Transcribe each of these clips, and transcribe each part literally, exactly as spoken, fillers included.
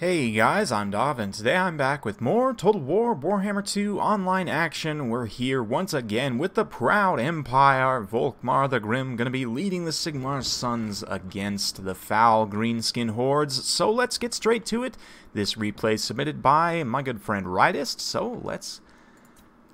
Hey guys, I'm Dahv, and today I'm back with more Total War Warhammer two online action. We're here once again with the proud Empire. Volkmar the Grim gonna be leading the Sigmar Sons against the foul Greenskin hordes. So let's get straight to it. This replay is submitted by my good friend Rydist, so let's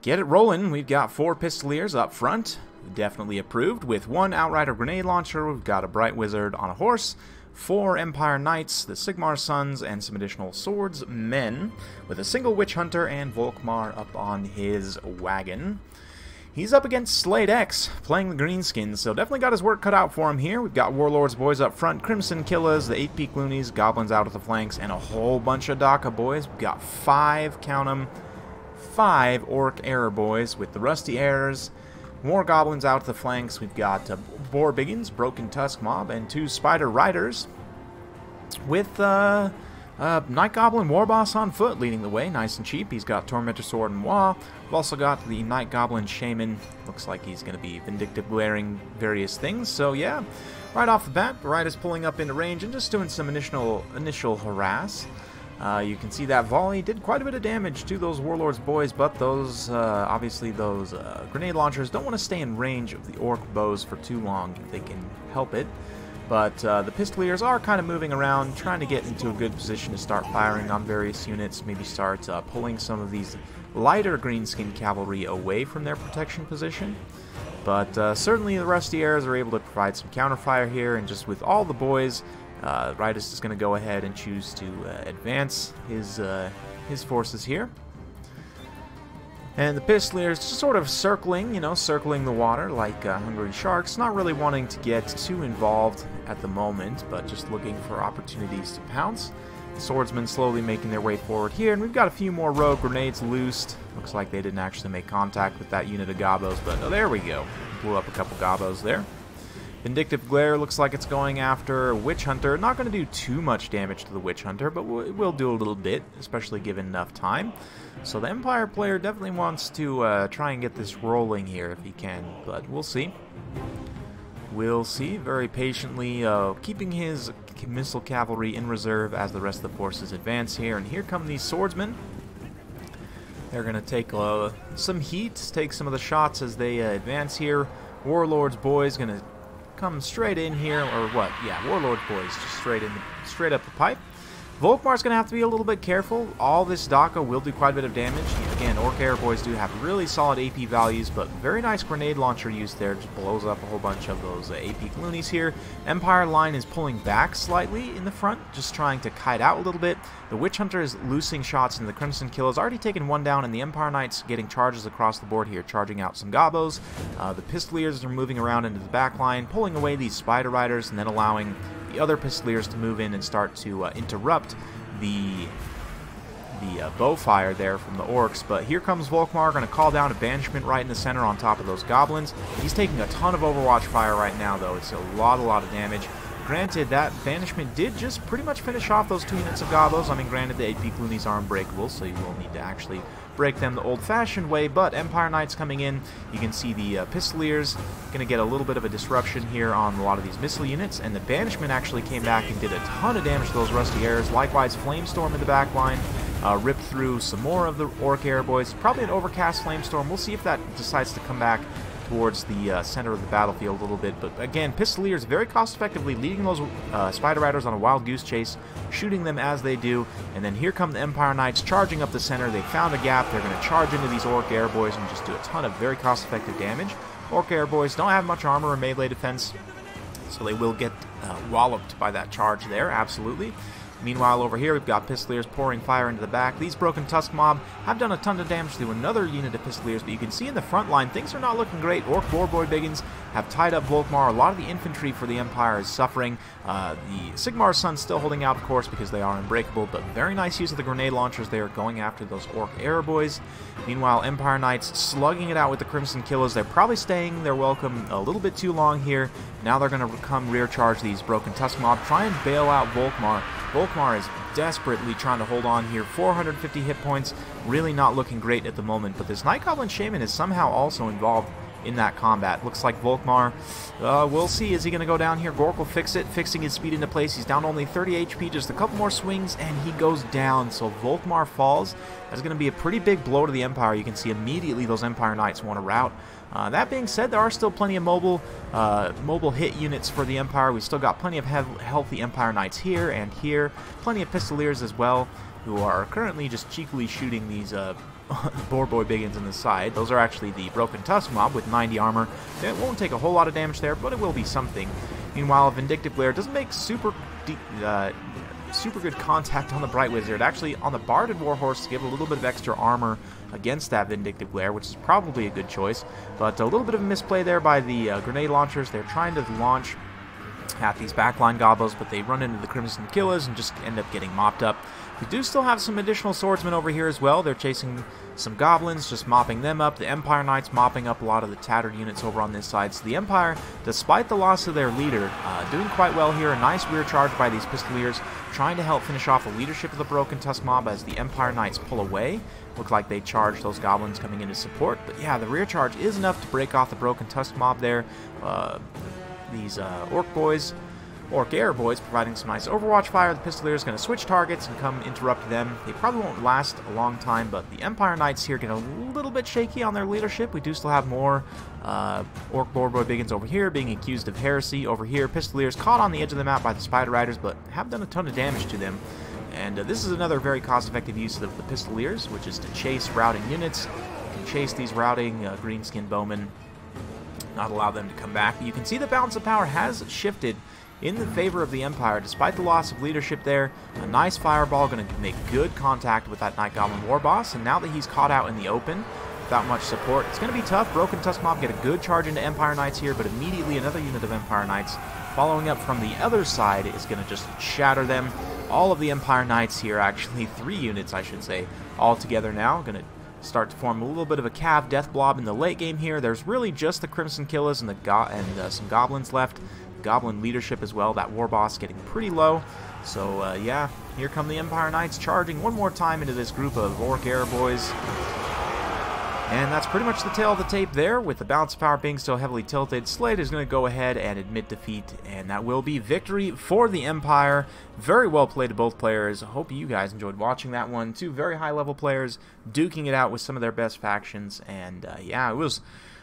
get it rolling. We've got four Pistoliers up front, definitely approved, with one Outrider Grenade Launcher. We've got a Bright Wizard on a horse, four Empire Knights, the Sigmar Sons, and some additional swordsmen, with a single Witch Hunter and Volkmar up on his wagon. He's up against SladeX, playing the Greenskins, so definitely got his work cut out for him here. We've got Warlords boys up front, Crimson Killaz, the Eight Peak Loonies, Goblins out at the flanks, and a whole bunch of Dakka Boys. We've got five, count 'em, five Orc Arrer Boys, with the Rusty Arrers, more Goblins out to the flanks. We've got uh, Boar Biggins, Broken Tusk Mob, and two Spider Riders with uh, uh, Night Goblin Warboss on foot leading the way, nice and cheap. He's got Tormentor Sword and Wah. We've also got the Night Goblin Shaman. Looks like he's going to be vindictive glaring various things. So yeah, right off the bat, Rydist is pulling up into range and just doing some initial, initial harass. Uh, you can see that volley did quite a bit of damage to those Warlords boys, but those, uh, obviously those uh, grenade launchers don't want to stay in range of the Orc bows for too long if they can help it. But uh, the Pistoliers are kind of moving around, trying to get into a good position to start firing on various units, maybe start uh, pulling some of these lighter Greenskin cavalry away from their protection position. But uh, certainly the Rusty Arrers are able to provide some counterfire here, and just with all the boys, Uh, Rydist is going to go ahead and choose to uh, advance his uh, his forces here. And the Pistoliers just sort of circling, you know, circling the water like uh, hungry sharks, not really wanting to get too involved at the moment, but just looking for opportunities to pounce. The swordsmen slowly making their way forward here, and we've got a few more rogue grenades loosed. Looks like they didn't actually make contact with that unit of Gobbos, but oh, there we go. Blew up a couple Gobbos there. Vindictive Glare looks like it's going after Witch Hunter. Not going to do too much damage to the Witch Hunter, but it will do a little bit, especially given enough time. So the Empire player definitely wants to uh, try and get this rolling here if he can, but we'll see. We'll see. Very patiently uh, keeping his missile cavalry in reserve as the rest of the forces advance here. And here come these swordsmen. They're going to take uh, some heat, take some of the shots as they uh, advance here. Warlords boys going to come straight in here, or what? Yeah, Warlord boys just straight in, the, straight up the pipe. Volkmar's gonna have to be a little bit careful. All this Dakka will do quite a bit of damage. Again, Orc Arrer boys do have really solid A P values, but very nice grenade launcher use there. Just blows up a whole bunch of those uh, A P loonies here. Empire line is pulling back slightly in the front, just trying to kite out a little bit. The Witch Hunter is loosing shots, and the Crimson Killaz already taken one down, and the Empire Knights getting charges across the board here, charging out some Gobbos. Uh, the Pistoliers are moving around into the back line, pulling away these Spider Riders, and then allowing the other Pistoliers to move in and start to uh, interrupt the the uh, bow fire there from the Orcs. But here comes Volkmar, going to call down a banishment right in the center on top of those Goblins. He's taking a ton of Overwatch fire right now, though. It's a lot, a lot of damage. Granted, that banishment did just pretty much finish off those two units of Gobbos. I mean, granted, the Eight Peak Loonies are unbreakable, so you will need to actually break them the old-fashioned way, but Empire Knights coming in. You can see the uh, Pistoliers going to get a little bit of a disruption here on a lot of these missile units, and the banishment actually came back and did a ton of damage to those Rusty Arrers. Likewise, Flamestorm in the back line uh, ripped through some more of the Orc Arrer boys. Probably an overcast Flamestorm. We'll see if that decides to come back towards the uh, center of the battlefield a little bit, but again, Pistoliers very cost-effectively leading those uh, Spider Riders on a wild goose chase, shooting them as they do, and then here come the Empire Knights charging up the center. They found a gap. They're going to charge into these Orc Arrer boys and just do a ton of very cost-effective damage. Orc Arrer boys don't have much armor or melee defense, so they will get uh, walloped by that charge there, absolutely. Meanwhile, over here, we've got Pistoliers pouring fire into the back. These Broken Tusk Mob have done a ton of damage to another unit of Pistoliers, but you can see in the front line, things are not looking great. Orc Boar Biggins have tied up Volkmar. A lot of the infantry for the Empire is suffering. Uh, the Sigmar Sons still holding out, of course, because they are unbreakable, but very nice use of the grenade launchers there, going after those Orc Arrer boys. Meanwhile, Empire Knights slugging it out with the Crimson Killaz. They're probably staying their welcome a little bit too long here. Now they're going to come rear charge these Broken Tusk Mob, try and bail out Volkmar. Volkmar is desperately trying to hold on here. four hundred fifty hit points, really not looking great at the moment, but this Night Goblin Shaman is somehow also involved in that combat. Looks like Volkmar, uh, we'll see, is he going to go down here? Gork will fix it, fixing his speed into place. He's down only thirty H P, just a couple more swings, and he goes down. So Volkmar falls. That's going to be a pretty big blow to the Empire. You can see immediately those Empire Knights want to rout. Uh, that being said, there are still plenty of mobile uh, mobile hit units for the Empire. We've still got plenty of he- healthy Empire Knights here and here. Plenty of Pistoliers as well, who are currently just cheekily shooting these uh, Boar Boy Biggins in the side. Those are actually the Broken Tusk Mob with ninety armor. It won't take a whole lot of damage there, but it will be something. Meanwhile, Vindictive Glare doesn't make super deep... Uh, super good contact on the Bright Wizard. Actually, on the Barded Warhorse to give a little bit of extra armor against that Vindictive Glare, which is probably a good choice. But a little bit of a misplay there by the uh, grenade launchers. They're trying to launch at these backline gobbos, but they run into the Crimson Killaz and just end up getting mopped up. We do still have some additional swordsmen over here as well. They're chasing some goblins, just mopping them up. The Empire Knights mopping up a lot of the tattered units over on this side. So the Empire, despite the loss of their leader, uh, doing quite well here. A nice rear charge by these Pistoliers, trying to help finish off the leadership of the Broken Tusk Mob as the Empire Knights pull away. Look like they charge those goblins coming into support. But yeah, the rear charge is enough to break off the Broken Tusk Mob there. Uh, these uh, Orc Boys... Orc Arrer Boys providing some nice overwatch fire. The Pistolier is going to switch targets and come interrupt them. They probably won't last a long time, but the Empire Knights here get a little bit shaky on their leadership. We do still have more uh, Orc Boar Boy Biggins over here being accused of heresy. Over here, Pistoliers caught on the edge of the map by the Spider Riders, but have done a ton of damage to them. And uh, this is another very cost-effective use of the Pistoliers, which is to chase routing units. You can chase these routing uh, Greenskin Bowmen, not allow them to come back. You can see the balance of power has shifted in the favor of the Empire, despite the loss of leadership there. A nice fireball going to make good contact with that Night Goblin Warboss, and now that he's caught out in the open without much support, it's going to be tough. Broken Tusk Mob get a good charge into Empire Knights here, but immediately another unit of Empire Knights following up from the other side is going to just shatter them. All of the Empire Knights here, actually three units I should say, all together now, going to start to form a little bit of a Cav Death Blob in the late game here. There's really just the Crimson Killaz and the go and uh, some goblins left. Goblin leadership as well. That Warboss getting pretty low. So uh, yeah, here come the Empire Knights charging one more time into this group of Orc Arrer Boys. And that's pretty much the tail of the tape there, with the balance of power being still heavily tilted. Slade is going to go ahead and admit defeat, and that will be victory for the Empire. Very well played to both players. I hope you guys enjoyed watching that one. Two very high-level players duking it out with some of their best factions, and uh, yeah, it was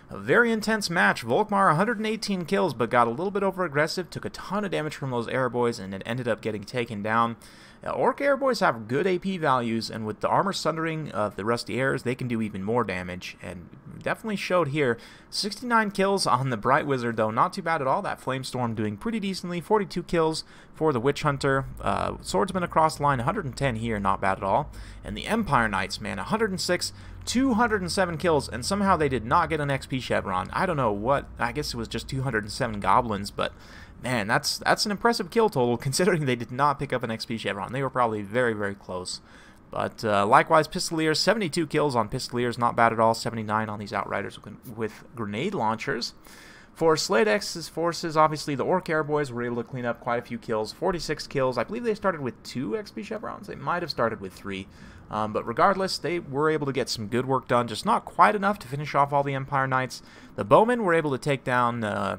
a very intense match. Volkmar one hundred eighteen kills, but got a little bit over-aggressive, took a ton of damage from those Arrer Boys, and it ended up getting taken down. Uh, Orc Arrer Boys have good A P values, and with the armor sundering of the Rusty Arrers, they can do even more damage, and definitely showed here. sixty-nine kills on the Bright Wizard, though, not too bad at all. That Flamestorm doing pretty decently. forty-two kills for the Witch Hunter. Uh, Swordsman across the line, one hundred ten here, not bad at all. And the Empire Knights, man, one hundred six. two hundred seven kills, and somehow they did not get an X P chevron. I don't know what. I guess it was just two hundred seven goblins, but man, that's that's an impressive kill total considering they did not pick up an X P chevron. They were probably very, very close. But uh, likewise, Pistoliers, seventy-two kills on Pistoliers, not bad at all. seventy-nine on these Outriders with, with grenade launchers. For SladeX's forces, obviously the Orc Arrer Boys were able to clean up quite a few kills, forty-six kills. I believe they started with two X P chevrons. They might have started with three. Um, but regardless, they were able to get some good work done, just not quite enough to finish off all the Empire Knights. The Bowmen were able to take down uh,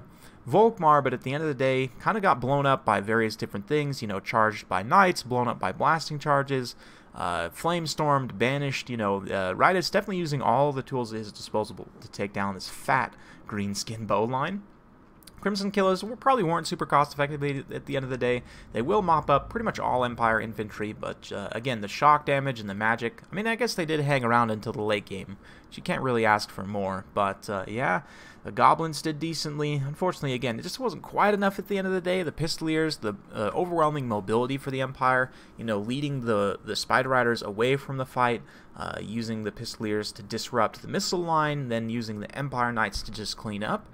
Volkmar, but at the end of the day, kind of got blown up by various different things. You know, charged by knights, blown up by blasting charges, uh, flamestormed, banished. You know, uh, Rydist definitely using all the tools at his disposal to take down this fat Greenskin bow line. Crimson Killaz probably weren't super cost-effective at the end of the day. They will mop up pretty much all Empire infantry, but uh, again, the shock damage and the magic, I mean, I guess they did hang around until the late game. You can't really ask for more, but uh, yeah, the Goblins did decently. Unfortunately, again, it just wasn't quite enough at the end of the day. The Pistoliers, the uh, overwhelming mobility for the Empire, you know, leading the, the Spider Riders away from the fight, uh, using the Pistoliers to disrupt the missile line, then using the Empire Knights to just clean up.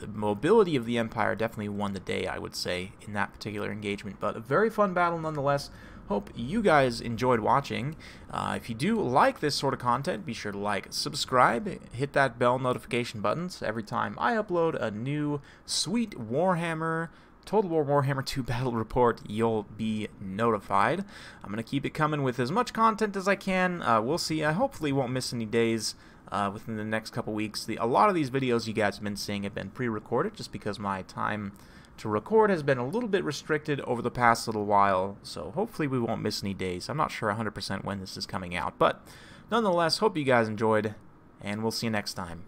The mobility of the Empire definitely won the day, I would say, in that particular engagement. But a very fun battle nonetheless. Hope you guys enjoyed watching. Uh, if you do like this sort of content, be sure to like, subscribe, hit that bell notification button so every time I upload a new sweet Warhammer Total War Warhammer two Battle Report, you'll be notified. I'm going to keep it coming with as much content as I can. Uh, we'll see. I hopefully won't miss any days uh, within the next couple weeks. The, a lot of these videos you guys have been seeing have been pre-recorded just because my time to record has been a little bit restricted over the past little while. So hopefully we won't miss any days. I'm not sure one hundred percent when this is coming out. But nonetheless, hope you guys enjoyed, and we'll see you next time.